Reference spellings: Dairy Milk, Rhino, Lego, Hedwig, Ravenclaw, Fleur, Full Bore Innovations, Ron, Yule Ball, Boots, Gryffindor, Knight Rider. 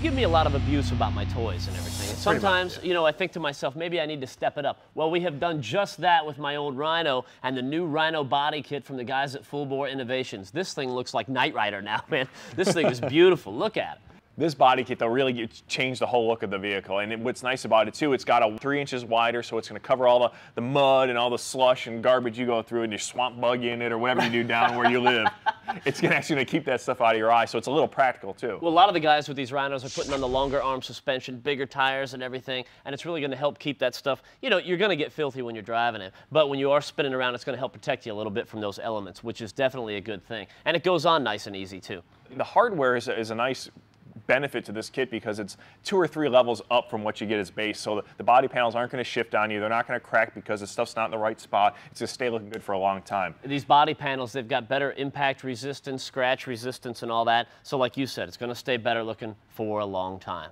give me a lot of abuse about my toys and everything. And sometimes, much, yeah. You know, I think to myself, maybe I need to step it up. Well, we have done just that with my old Rhino and the new Rhino body kit from the guys at Full Bore Innovations. This thing looks like Knight Rider now, man. This thing is beautiful. Look at it. This body kit, though, really changed the whole look of the vehicle. And what's nice about it, too, it's got a 3 inches wider, so it's going to cover all the mud and all the slush and garbage you go through and your swamp bug in it or whatever you do down where you live. It's actually going to keep that stuff out of your eye, so it's a little practical, too. Well, a lot of the guys with these Rhinos are putting on the longer arm suspension, bigger tires and everything, and it's really going to help keep that stuff. You know, you're going to get filthy when you're driving it, but when you are spinning around, it's going to help protect you a little bit from those elements, which is definitely a good thing. And it goes on nice and easy, too. The hardware is a nice benefit to this kit because it's 2 or 3 levels up from what you get as base, so the body panels aren't going to shift on you, they're not going to crack because the stuff's not in the right spot. It's going to stay looking good for a long time. These body panels, they've got better impact resistance, scratch resistance and all that, so like you said, it's going to stay better looking for a long time.